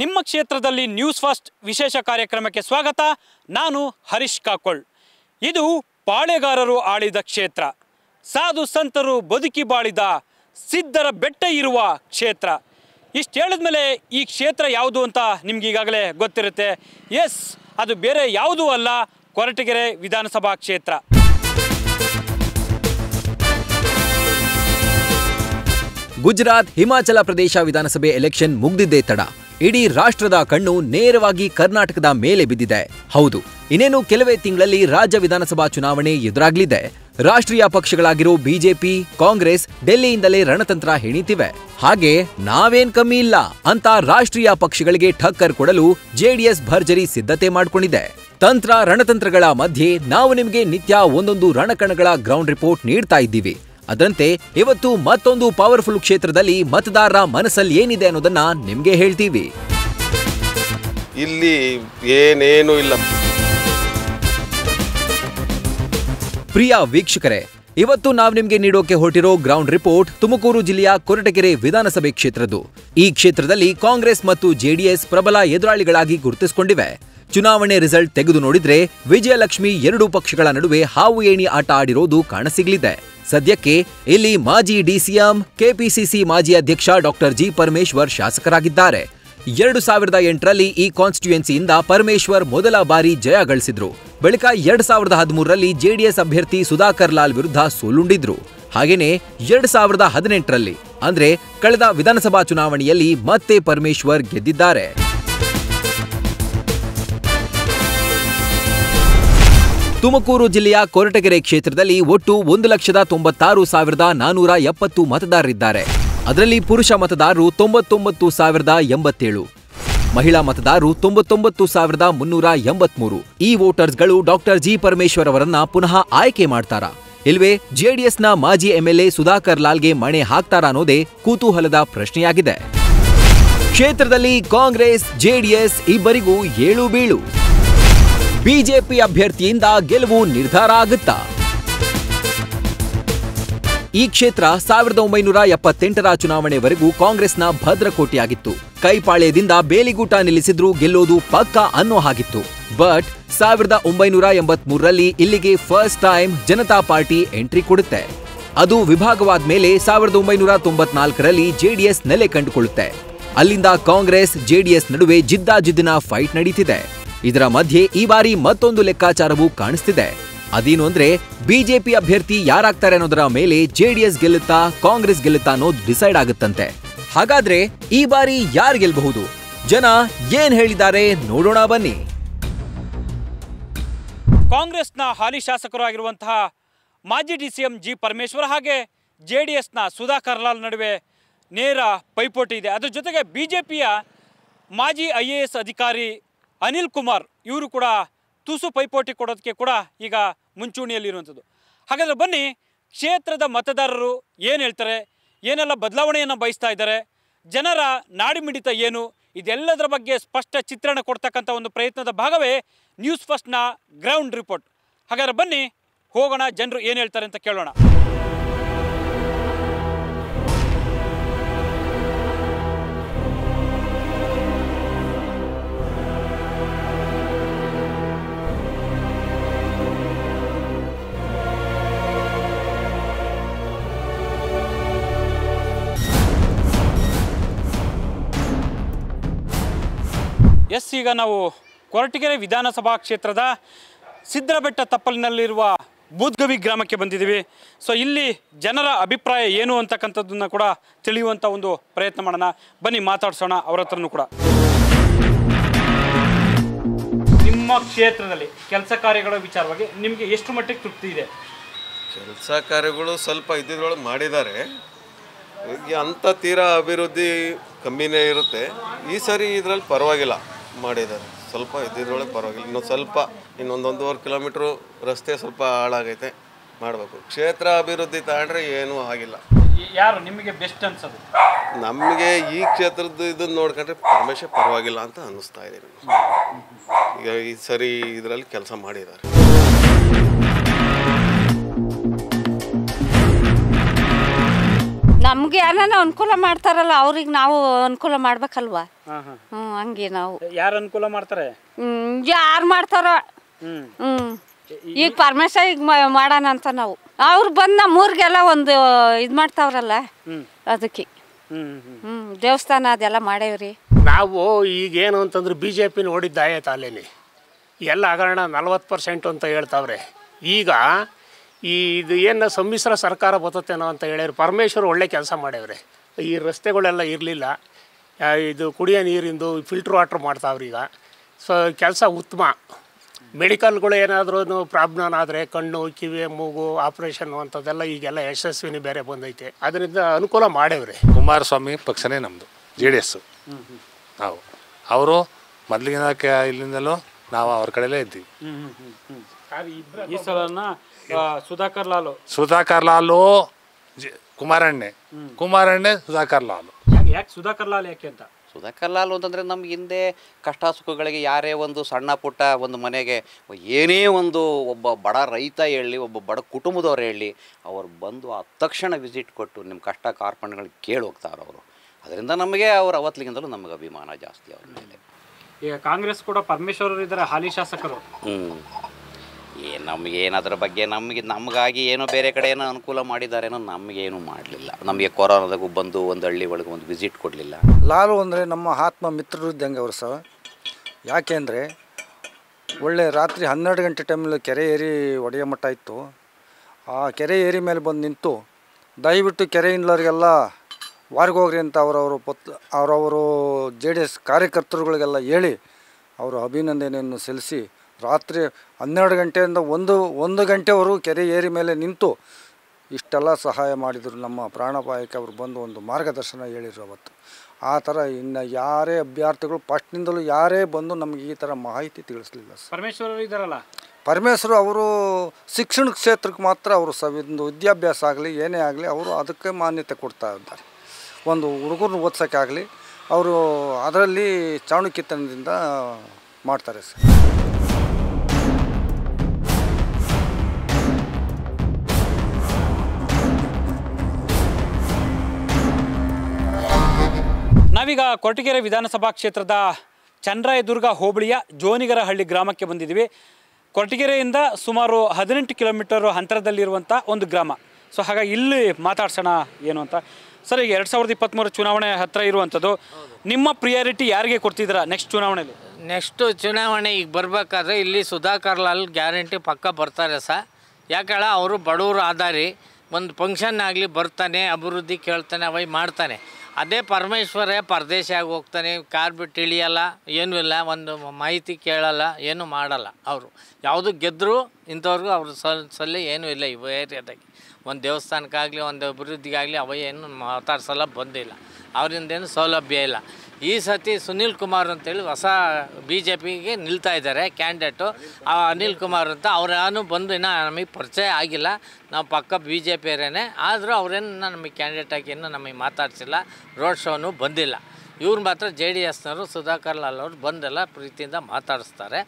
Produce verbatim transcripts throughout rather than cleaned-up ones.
ನಿಮ್ಮ ಕ್ಷೇತ್ರದಲ್ಲಿ news first ವಿಶೇಷ ಕಾರ್ಯಕ್ರಮಕ್ಕೆ ಸ್ವಾಗತ। ನಾನು ಹರೀಶ್ ಕಾಕೋಳ್। ಇದು ಪಾಳೆಗಾರರು ಆಳಿದ ಕ್ಷೇತ್ರ, ಸಾಧು ಸಂತರು ಬದುಕಿ ಬಾಳಿದ ಸಿದ್ಧರ ಬೆಟ್ಟ ಇರುವ ಕ್ಷೇತ್ರ। ಇಷ್ಟು ಹೇಳಿದ ಮೇಲೆ ಈ ಕ್ಷೇತ್ರ ಯಾವುದು ಅಂತ ನಿಮಗೆ ಈಗಾಗಲೇ ಗೊತ್ತಿರುತ್ತೆ। ಎಸ್, ಅದು ಬೇರೆ ಯಾವುದೂ ಅಲ್ಲ, ಕೊರಟಗೆರೆ ವಿಧಾನಸಭಾ ಕ್ಷೇತ್ರ। ಗುಜರಾತ್ ಹಿಮಾಚಲ ಪ್ರದೇಶ ವಿಧಾನಸಭೆ ಎಲೆಕ್ಷನ್ ಮುಗ್ದಿದ್ದೇ ತಡ, ಇಡೀ ರಾಷ್ಟ್ರದ ಕಣ್ಣು ನೇರವಾಗಿ ಕರ್ನಾಟಕದ ಮೇಲೆ ಬಿದ್ದಿದೆ। ಹೌದು, ಇನ್ನೇನು ಕೆಲವೇ ತಿಂಗಳಲ್ಲಿ ರಾಜ್ಯ ವಿಧಾನಸಭಾ ಚುನಾವಣೆ ಎದುರಾಗಲಿದೆ। ರಾಷ್ಟ್ರೀಯ ಪಕ್ಷಗಳಾಗಿರೋ ಬಿಜೆಪಿ, ಕಾಂಗ್ರೆಸ್ ಡೆಲ್ಲಿಯಿಂದಲೇ ರಣತಂತ್ರ ಹೆಣಿತಿವೆ। ಹಾಗೆ ನಾವೇನ್ ಕಮ್ಮಿ ಇಲ್ಲ ಅಂತ ರಾಷ್ಟ್ರೀಯ ಪಕ್ಷಗಳಿಗೆ ಠಕ್ಕರ್ ಕೊಡಲು ಜೆಡಿಎಸ್ ಭರ್ಜರಿ ಸಿದ್ಧತೆ ಮಾಡಿಕೊಂಡಿದೆ। ತಂತ್ರ ರಣತಂತ್ರಗಳ ಮಧ್ಯೆ ನಾವು ನಿಮಗೆ ನಿತ್ಯ ಒಂದೊಂದು ರಣಕಣಗಳ ಗ್ರೌಂಡ್ ರಿಪೋರ್ಟ್ ನೀಡ್ತಾ ಇದ್ದೀವಿ। ಅದರಂತೆ ಇವತ್ತು ಮತ್ತೊಂದು ಪವರ್ಫುಲ್ ಕ್ಷೇತ್ರದಲ್ಲಿ ಮತದಾರರ ಮನಸ್ಸಲ್ಲಿ ಏನಿದೆ ಅನ್ನೋದನ್ನ ನಿಮಗೆ ಹೇಳ್ತೀವಿ। ಇಲ್ಲಿ ಏನೇನೂ ಇಲ್ಲ ಪ್ರಿಯ ವೀಕ್ಷಕರೇ, ಇವತ್ತು ನಾವು ನಿಮಗೆ ನೀಡೋಕೆ ಹೊರಟಿರೋ ಗ್ರೌಂಡ್ ರಿಪೋರ್ಟ್ ತುಮಕೂರು ಜಿಲ್ಲೆಯ ಕೊರಟಗೆರೆ ವಿಧಾನಸಭೆ ಕ್ಷೇತ್ರದ್ದು। ಈ ಕ್ಷೇತ್ರದಲ್ಲಿ ಕಾಂಗ್ರೆಸ್ ಮತ್ತು ಜೆಡಿಎಸ್ ಪ್ರಬಲ ಎದುರಾಳಿಗಳಾಗಿ ಗುರುತಿಸಿಕೊಂಡಿವೆ। ಚುನಾವಣೆ ರಿಸಲ್ಟ್ ತೆಗೆದು ನೋಡಿದ್ರೆ ವಿಜಯಲಕ್ಷ್ಮಿ ಎರಡೂ ಪಕ್ಷಗಳ ನಡುವೆ ಹಾವು ಏಣಿ ಆಟ ಆಡಿರೋದು ಕಾಣಸಿಗಲಿದೆ। ಸದ್ಯಕ್ಕೆ ಇಲ್ಲಿ ಮಾಜಿ ಡಿಸಿಎಂ, ಕೆಪಿಸಿಸಿ ಮಾಜಿ ಅಧ್ಯಕ್ಷ ಡಾಕ್ಟರ್ ಜಿ ಪರಮೇಶ್ವರ್ ಶಾಸಕರಾಗಿದ್ದಾರೆ। ಎರಡು ಸಾವಿರದ ಎಂಟರಲ್ಲಿ ಈ ಕಾನ್ಸ್ಟಿಟ್ಯೂಯೆನ್ಸಿಯಿಂದ ಪರಮೇಶ್ವರ್ ಮೊದಲ ಬಾರಿ ಜಯ ಗಳಿಸಿದ್ರು। ಬಳಿಕ ಎರಡ್ ಸಾವಿರದ ಹದಿಮೂರರಲ್ಲಿ ಜೆಡಿಎಸ್ ಅಭ್ಯರ್ಥಿ ಸುಧಾಕರ್ಲಾಲ್ ವಿರುದ್ಧ ಸೋಲುಂಡಿದ್ರು। ಹಾಗೇನೆ ಎರಡ್ ಸಾವಿರದ ಹದಿನೆಂಟರಲ್ಲಿ ಅಂದ್ರೆ ಕಳೆದ ವಿಧಾನಸಭಾ ಚುನಾವಣೆಯಲ್ಲಿ ಮತ್ತೆ ಪರಮೇಶ್ವರ್ ಗೆದ್ದಿದ್ದಾರೆ। ತುಮಕೂರು ಜಿಲ್ಲೆಯ ಕೊರಟಗೆರೆ ಕ್ಷೇತ್ರದಲ್ಲಿ ಒಟ್ಟು ಒಂದು ಲಕ್ಷದ ತೊಂಬತ್ತಾರು ಸಾವಿರದ ನಾನೂರ ಎಪ್ಪತ್ತು ಮತದಾರರಿದ್ದಾರೆ। ಅದರಲ್ಲಿ ಪುರುಷ ಮತದಾರರು ತೊಂಬತ್ತೊಂಬತ್ತು ಸಾವಿರದ ಎಂಬತ್ತೇಳು, ಮಹಿಳಾ ಮತದಾರರು ತೊಂಬತ್ತೊಂಬತ್ತು ಸಾವಿರದ ಮುನ್ನೂರ ಎಂಬತ್ಮೂರು। ಈ ವೋಟರ್ಸ್ಗಳು ಡಾಕ್ಟರ್ ಜಿ ಪರಮೇಶ್ವರ್ ಅವರನ್ನ ಪುನಃ ಆಯ್ಕೆ ಮಾಡ್ತಾರಾ ಇಲ್ವೇ ಜೆಡಿಎಸ್ನ ಮಾಜಿ ಎಂಎಲ್ಎ ಸುಧಾಕರ್ ಲಾಲ್ಗೆ ಮಣೆ ಹಾಕ್ತಾರಾ ಅನ್ನೋದೇ ಕುತೂಹಲದ ಪ್ರಶ್ನೆಯಾಗಿದೆ। ಕ್ಷೇತ್ರದಲ್ಲಿ ಕಾಂಗ್ರೆಸ್, ಜೆಡಿಎಸ್ ಇಬ್ಬರಿಗೂ ಏಳು ಬೀಳು। ಬಿಜೆಪಿ ಅಭ್ಯರ್ಥಿಯಿಂದ ಗೆಲುವು ನಿರ್ಧಾರ ಆಗುತ್ತಾ? ಈ ಕ್ಷೇತ್ರ ಸಾವಿರದ ಒಂಬೈನೂರ ಎಪ್ಪತ್ತೆಂಟರ ಚುನಾವಣೆವರೆಗೂ ಕಾಂಗ್ರೆಸ್ನ ಭದ್ರಕೋಟೆಯಾಗಿತ್ತು। ಕೈಪಾಳ್ಯದಿಂದ ಬೇಲಿಗೂಟ ನಿಲ್ಲಿಸಿದ್ರೂ ಗೆಲ್ಲೋದು ಪಕ್ಕಾ ಅನ್ನೋ ಹಾಗಿತ್ತು। ಬಟ್ ಸಾವಿರದ ಒಂಬೈನೂರ ಎಂಬತ್ ಮೂರರಲ್ಲಿ ಇಲ್ಲಿಗೆ first time Janata party entry ಕೊಡುತ್ತೆ। ಅದು ವಿಭಾಗವಾದ ಮೇಲೆ ಸಾವಿರದ ಒಂಬೈನೂರ ತೊಂಬತ್ನಾಲ್ಕರಲ್ಲಿ ಜೆಡಿಎಸ್ ನೆಲೆ ಕಂಡುಕೊಳ್ಳುತ್ತೆ। ಅಲ್ಲಿಂದ ಕಾಂಗ್ರೆಸ್, ಜೆಡಿಎಸ್ ನಡುವೆ ಜಿದ್ದಾಜಿದ್ದಿನ ಫೈಟ್ ನಡೀತಿದೆ। ಇದರ ಮಧ್ಯೆ ಈ ಬಾರಿ ಮತ್ತೊಂದು ಲೆಕ್ಕಾಚಾರವೂ ಕಾಣಿಸ್ತಿದೆ। ಅದೇನು ಅಂದ್ರೆ ಬಿಜೆಪಿ ಅಭ್ಯರ್ಥಿ ಯಾರಾಗ್ತಾರೆ ಅನ್ನೋದರ ಮೇಲೆ ಜೆಡಿಎಸ್ ಗೆಲ್ಲುತ್ತಾ, ಕಾಂಗ್ರೆಸ್ ಗೆಲ್ಲುತ್ತಾ ಅನ್ನೋದು ಡಿಸೈಡ್ ಆಗುತ್ತಂತೆ। ಹಾಗಾದ್ರೆ ಈ ಬಾರಿ ಯಾರು ಗೆಲ್ಲಬಹುದು? ಜನ ಏನ್ ಹೇಳಿದ್ದಾರೆ ನೋಡೋಣ, ಬನ್ನಿ। ಕಾಂಗ್ರೆಸ್ನ ಹಾಲಿ ಶಾಸಕರು ಆಗಿರುವಂತಹ ಮಾಜಿ ಡಿಸಿಎಂ ಜಿ ಪರಮೇಶ್ವರ್ ಹಾಗೆ ಜೆಡಿಎಸ್ನ ಸುಧಾಕರ್ ಲಾಲ್ ನಡುವೆ ನೇರ ಪೈಪೋಟಿ ಇದೆ। ಅದ್ರ ಜೊತೆಗೆ ಬಿಜೆಪಿಯ ಮಾಜಿ ಐ ಎ ಎಸ್ ಅಧಿಕಾರಿ ಅನಿಲ್ ಕುಮಾರ್ ಇವರು ಕೂಡ ತುಸು ಪೈಪೋಟಿ ಕೊಡೋದಕ್ಕೆ ಕೂಡ ಈಗ ಮುಂಚೂಣಿಯಲ್ಲಿರುವಂಥದ್ದು। ಹಾಗಾದರೆ ಬನ್ನಿ, ಕ್ಷೇತ್ರದ ಮತದಾರರು ಏನು ಹೇಳ್ತಾರೆ, ಏನೆಲ್ಲ ಬದಲಾವಣೆಯನ್ನು ಬಯಸ್ತಾ ಇದ್ದಾರೆ, ಜನರ ನಾಡಿಮಿಡಿತ ಏನು, ಇದೆಲ್ಲದರ ಬಗ್ಗೆ ಸ್ಪಷ್ಟ ಚಿತ್ರಣ ಕೊಡ್ತಕ್ಕಂಥ ಒಂದು ಪ್ರಯತ್ನದ ಭಾಗವೇ ನ್ಯೂಸ್ ಫಸ್ಟ್ನ ಗ್ರೌಂಡ್ ರಿಪೋರ್ಟ್। ಹಾಗಾದರೆ ಬನ್ನಿ ಹೋಗೋಣ, ಜನರು ಏನು ಹೇಳ್ತಾರೆ ಅಂತ ಕೇಳೋಣ। ಎಸ್, ಈಗ ನಾವು ಕೊರಟಗೆರೆ ವಿಧಾನಸಭಾ ಕ್ಷೇತ್ರದ ಸಿದ್ದರಬೆಟ್ಟ ತಪ್ಪಲಿನಲ್ಲಿರುವ ಬೂದ್ಗವಿ ಗ್ರಾಮಕ್ಕೆ ಬಂದಿದ್ದೀವಿ। ಸೊ ಇಲ್ಲಿ ಜನರ ಅಭಿಪ್ರಾಯ ಏನು ಅಂತಕ್ಕಂಥದ್ದನ್ನು ಕೂಡ ತಿಳಿಯುವಂಥ ಒಂದು ಪ್ರಯತ್ನ ಮಾಡೋಣ, ಬನ್ನಿ ಮಾತಾಡ್ಸೋಣ ಅವರ ಹತ್ರನೂ ಕೂಡ। ನಿಮ್ಮ ಕ್ಷೇತ್ರದಲ್ಲಿ ಕೆಲಸ ಕಾರ್ಯಗಳ ವಿಚಾರವಾಗಿ ನಿಮಗೆ ಎಷ್ಟು ಮಟ್ಟಿಗೆ ತೃಪ್ತಿ ಇದೆ? ಕೆಲಸ ಕಾರ್ಯಗಳು ಸ್ವಲ್ಪ ಇದ್ದಿದ್ರೊಳಗೆ ಮಾಡಿದ್ದಾರೆ, ಅಂಥ ತೀರಾ ಅಭಿವೃದ್ಧಿ ಕಮ್ಮಿನೇ ಇರುತ್ತೆ। ಈ ಸಾರಿ ಇದರಲ್ಲಿ ಪರವಾಗಿಲ್ಲ ಮಾಡಿದ್ದಾರೆ, ಸ್ವಲ್ಪ ಇದ್ದಿದ್ರೊಳಗೆ ಪರವಾಗಿಲ್ಲ। ಇನ್ನೊಂದು ಸ್ವಲ್ಪ ಇನ್ನೊಂದು ಒಂದೂವರೆ ಕಿಲೋಮೀಟ್ರು ರಸ್ತೆ ಸ್ವಲ್ಪ ಹಾಳಾಗೈತೆ, ಮಾಡಬೇಕು। ಕ್ಷೇತ್ರ ಅಭಿವೃದ್ಧಿ ತಗೊಂಡ್ರೆ ಏನೂ ಆಗಿಲ್ಲ। ಯಾರು ನಿಮಗೆ ಬೆಸ್ಟ್ ಅನ್ಸೋದು? ನಮಗೆ ಈ ಕ್ಷೇತ್ರದ ಇದನ್ನ ನೋಡ್ಕೊಂಡ್ರೆ ಪರಮೇಶ್ವರ್ ಪರವಾಗಿಲ್ಲ ಅಂತ ಅನ್ನಿಸ್ತಾ ಇದೆ ಈಗ ಈ ಸರಿ ಇದರಲ್ಲಿ ಕೆಲಸ ಮಾಡಿದ್ದಾರೆ। ನಮಗೆ ಯಾರನ್ನ ಅನುಕೂಲ ಮಾಡ್ತಾರಲ್ಲ ಅವರಿಗೆ ನಾವು ಅನುಕೂಲ ಮಾಡಬೇಕಲ್ವಾ. ಹ್ಮ್ ಹಂಗೇ ನಾವು ಯಾರು ಅನುಕೂಲ ಮಾಡ್ತಾರೆ ಯಾರು ಮಾಡ್ತಾರ. ಹ್ಮ್ ಈಗ ಪರಮೇಶ್ವರ ಈಗ ಮಾಡಾನ ಅಂತ ನಾವು ಅವ್ರು ಬಂದ ನಮ್ಮೂರಿಗೆಲ್ಲ ಒಂದು ಇದು ಮಾಡ್ತಾವ್ರಲ್ಲ ಅದಕ್ಕೆ. ಹ್ಮ್ ದೇವಸ್ಥಾನ ಅದೆಲ್ಲ ಮಾಡೇವ್ರಿ ನಾವು. ಈಗೇನು ಅಂತಂದ್ರೆ ಬಿಜೆಪಿ ನೋಡಿದ್ದ ಆಯತಾಲೇನೆ ಎಲ್ಲ ಹಗರಣ ನಲ್ವತ್ತು ಪರ್ಸೆಂಟ್ ಅಂತ ಹೇಳ್ತಾವ್ರೆ. ಈಗ ಈ ಇದು ಏನು ಸಮ್ಮಿಶ್ರ ಸರ್ಕಾರ ಬರ್ತೇನೋ ಅಂತ ಹೇಳಿದ್ರು. ಪರಮೇಶ್ವರ್ ಒಳ್ಳೆ ಕೆಲಸ ಮಾಡ್ಯವ್ರೆ. ಈ ರಸ್ತೆಗಳೆಲ್ಲ ಇರಲಿಲ್ಲ, ಇದು ಕುಡಿಯೋ ನೀರಿಂದು ಫಿಲ್ಟ್ರ್ ವಾಟ್ರ್ ಮಾಡ್ತಾವ್ರಿ. ಈಗ ಸೊ ಕೆಲಸ ಉತ್ತಮ. ಮೆಡಿಕಲ್ಗಳು ಏನಾದ್ರೂ ಪ್ರಾಬ್ಲಮ್ ಆದರೆ ಕಣ್ಣು ಕಿವಿ ಮೂಗು ಆಪ್ರೇಷನ್ನು ಅಂಥದ್ದೆಲ್ಲ ಈಗೆಲ್ಲ ಯಶಸ್ವಿನಿ ಬೇರೆ ಬಂದೈತೆ. ಅದರಿಂದ ಅನುಕೂಲ ಮಾಡೇವ್ರಿ. ಕುಮಾರಸ್ವಾಮಿ ಪಕ್ಷನೇ ನಮ್ಮದು ಜೆ ಡಿ ಎಸ್ಸು. ನಾವು ಅವರು ಮೊದಲಿನ ಇಲ್ಲಿಂದಲೂ ನಾವು ಅವ್ರ ಕಡೆಯಲ್ಲೇ ಇದ್ದೀವಿ. ಈ ಸಲನ ಸುಧಾಕರ್ ಲಾಲು ಸುಧಾಕರ್ ಲಾಲು ಕುಮಾರಣ್ಣೆ ಕುಮಾರಣ್ಣೆ ಸುಧಾಕರ್ ಲಾಲು. ಯಾಕೆ ಸುಧಾಕರ್ ಲಾಲ್ ಯಾಕೆ ಅಂತ ಸುಧಾಕರ್ ಲಾಲ್ ಅಂತಂದರೆ ನಮ್ಗೆ ಹಿಂದೆ ಕಷ್ಟ ಸುಖಗಳಿಗೆ ಯಾರೇ ಒಂದು ಸಣ್ಣ ಪುಟ್ಟ ಒಂದು ಮನೆಗೆ ಏನೇ ಒಂದು ಒಬ್ಬ ಬಡ ರೈತ ಹೇಳಿ ಒಬ್ಬ ಬಡ ಕುಟುಂಬದವ್ರು ಹೇಳಿ ಅವ್ರು ಬಂದು ಆ ತಕ್ಷಣ ವಿಸಿಟ್ ಕೊಟ್ಟು ನಿಮ್ಮ ಕಷ್ಟ ಕಾರ್ಪಣ್ಯಗಳು ಕೇಳಿ ಹೋಗ್ತಾರೆ ಅವರು. ಅದರಿಂದ ನಮಗೆ ಅವ್ರು ಅವತ್ತಿಗಿಂತಲೂ ನಮಗೆ ಅಭಿಮಾನ ಜಾಸ್ತಿ ಅವ್ರ ಮೇಲೆ. ಈಗ ಕಾಂಗ್ರೆಸ್ ಕೂಡ ಪರಮೇಶ್ವರರು ಇದ್ದಾರೆ ಹಾಲಿ ಶಾಸಕರು. ಹ್ಞೂ ಏನು ನಮಗೇನು ಅದರ ಬಗ್ಗೆ ನಮಗೆ ನಮಗಾಗಿ ಏನೋ ಬೇರೆ ಕಡೆ ಏನೋ ಅನುಕೂಲ ಮಾಡಿದ್ದಾರೇನೋ, ನಮಗೇನು ಮಾಡಲಿಲ್ಲ. ನಮಗೆ ಕೊರೋನಾದಾಗೂ ಬಂದು ಒಂದು ಹಳ್ಳಿ ಒಳಗೆ ಒಂದು ವಿಸಿಟ್ ಕೊಡಲಿಲ್ಲ. ಲಾಲು ಅಂದರೆ ನಮ್ಮ ಆತ್ಮ ಮಿತ್ರರು ಇದ್ದಂಗೆ ಅವರು ಸಹ. ಯಾಕೆಂದರೆ ಒಳ್ಳೆ ರಾತ್ರಿ ಹನ್ನೆರಡು ಗಂಟೆ ಟೈಮಲ್ಲಿ ಕೆರೆ ಏರಿ ಒಡೆಯ ಮಟ್ಟ ಇತ್ತು. ಆ ಕೆರೆ ಏರಿ ಮೇಲೆ ಬಂದು ನಿಂತು ದಯವಿಟ್ಟು ಕೆರೆಯಿಂದಲವ್ರಿಗೆಲ್ಲ ವಾರ್ಗೋಗ್ರಿ ಅಂತ ಅವರವರು ಪತ್ ಅವರವರು ಜೆ ಡಿ ಎಸ್ ಕಾರ್ಯಕರ್ತರುಗಳಿಗೆಲ್ಲ ಹೇಳಿ ಅವರು ಅಭಿನಂದನೆಯನ್ನು ಸಲ್ಲಿಸಿ ರಾತ್ರಿ ಹನ್ನೆರಡು ಗಂಟೆಯಿಂದ ಒಂದು ಒಂದು ಗಂಟೆವರು ಕೆರೆ ಏರಿ ಮೇಲೆ ನಿಂತು ಇಷ್ಟೆಲ್ಲ ಸಹಾಯ ಮಾಡಿದರು. ನಮ್ಮ ಪ್ರಾಣಾಪಾಯಕ್ಕೆ ಅವರು ಬಂದು ಒಂದು ಮಾರ್ಗದರ್ಶನ ಹೇಳಿದರು ಅವತ್ತು. ಆ ಥರ ಇನ್ನು ಯಾರೇ ಅಭ್ಯರ್ಥಿಗಳು ಫಸ್ಟ್ನಿಂದಲೂ ಯಾರೇ ಬಂದು ನಮಗೆ ಈ ಥರ ಮಾಹಿತಿ ತಿಳಿಸ್ಲಿಲ್ಲ. ಪರಮೇಶ್ವರರು ಇದ್ದಾರಲ್ಲ ಪರಮೇಶ್ವರ್ ಅವರು ಶಿಕ್ಷಣ ಕ್ಷೇತ್ರಕ್ಕೆ ಮಾತ್ರ ಅವರು ಸವಿದು ವಿದ್ಯಾಭ್ಯಾಸ ಆಗಲಿ ಏನೇ ಆಗಲಿ ಅವರು ಅದಕ್ಕೆ ಮಾನ್ಯತೆ ಕೊಡ್ತಾ ಇದ್ದಾರೆ. ಒಂದು ಹುಡುಗರನ್ನ ಓದ್ಸೋಕ್ಕಾಗಲಿ ಅವರು ಅದರಲ್ಲಿ ಚಾಣಕ್ಯತನದಿಂದ ಮಾಡ್ತಾರೆ ಸರ್. ನಾವೀಗ ಕೊರಟಗೆರೆ ವಿಧಾನಸಭಾ ಕ್ಷೇತ್ರದ ಚನ್ನರಾಯದುರ್ಗ ಹೋಬಳಿಯ ಜೋನಿಗರಹಳ್ಳಿ ಗ್ರಾಮಕ್ಕೆ ಬಂದಿದ್ದೀವಿ. ಕೊರಟಗೆರೆಯಿಂದ ಸುಮಾರು ಹದಿನೆಂಟು ಕಿಲೋಮೀಟರ್ ಅಂತರದಲ್ಲಿರುವಂಥ ಒಂದು ಗ್ರಾಮ. ಸೊ ಹಾಗಾಗಿ ಇಲ್ಲಿ ಮಾತಾಡ್ಸೋಣ ಏನು ಅಂತ. ಸರ್, ಈಗ ಎರಡು ಸಾವಿರದ ಇಪ್ಪತ್ತ್ಮೂರು ಚುನಾವಣೆ ಹತ್ತಿರ ಇರುವಂಥದ್ದು, ನಿಮ್ಮ ಪ್ರಿಯಾರಿಟಿ ಯಾರಿಗೆ ಕೊಡ್ತಿದ್ದೀರಾ ನೆಕ್ಸ್ಟ್ ಚುನಾವಣೆಯಲ್ಲಿ? ನೆಕ್ಸ್ಟ್ ಚುನಾವಣೆ ಈಗ ಬರಬೇಕಾದ್ರೆ ಇಲ್ಲಿ ಸುಧಾಕರ್ ಲಾಲ್ ಗ್ಯಾರಂಟಿ ಪಕ್ಕ ಬರ್ತಾರೆ ಸರ್. ಯಾಕೆ ಅವರು ಬಡವರು ಆದಾರಿ, ಒಂದು ಫಂಕ್ಷನ್ ಆಗಲಿ ಬರ್ತಾನೆ, ಅಭಿವೃದ್ಧಿ ಕೇಳ್ತಾನೆ, ಅವೈ ಮಾಡ್ತಾನೆ. ಅದೇ ಪರಮೇಶ್ವರೇ ಪರದೇಶಿಯಾಗಿ ಹೋಗ್ತಾನೆ, ಕಾರ್ ಬಿಟ್ಟು ಇಳಿಯಲ್ಲ, ಏನೂ ಇಲ್ಲ, ಒಂದು ಮಾಹಿತಿ ಕೇಳಲ್ಲ, ಏನೂ ಮಾಡಲ್ಲ. ಅವರು ಯಾವುದು ಗೆದ್ದರೂ ಇಂಥವ್ರಿಗೂ ಅವ್ರ ಸಲ್ಲಿ ಏನೂ ಇಲ್ಲ. ಇವು ಏರಿಯಾದಾಗೆ ಒಂದು ದೇವಸ್ಥಾನಕ್ಕಾಗಲಿ ಒಂದು ಅಭಿವೃದ್ಧಿಗಾಗಲಿ ಅವ ಏನು ಮಾತಾಡ್ಸಲ್ಲ, ಬಂದಿಲ್ಲ, ಅವರಿಂದೇನು ಸೌಲಭ್ಯ ಇಲ್ಲ. ಈ ಸತಿ ಸುನೀಲ್ ಕುಮಾರ್ ಅಂತೇಳಿ ಹೊಸ ಬಿ ಜೆ ಪಿಗೆ ನಿಲ್ತಾ ಇದ್ದಾರೆ ಕ್ಯಾಂಡಿಡೇಟು. ಆ ಅನಿಲ್ ಕುಮಾರ್ ಅಂತ ಅವ್ರು ಯಾರು ಬಂದು ಇನ್ನೂ ನಮಗೆ ಪರಿಚಯ ಆಗಿಲ್ಲ. ನಾವು ಪಕ್ಕ ಬಿ ಜೆ ಪಿಯರೇನೆ, ಆದರೂ ಅವರೇನು ನಮಗೆ ಕ್ಯಾಂಡಿಡೇಟ್ ಆಗಿ ಇನ್ನೂ ನಮಗೆ ಮಾತಾಡ್ಸಿಲ್ಲ, ರೋಡ್ ಶೋನು ಬಂದಿಲ್ಲ. ಇವ್ರು ಮಾತ್ರ ಜೆ ಡಿ ಎಸ್ನವರು ಸುಧಾಕರ್ ಲಾಲ್ ಅವರು ಬಂದೆಲ್ಲ ಪ್ರೀತಿಯಿಂದ ಮಾತಾಡಿಸ್ತಾರೆ.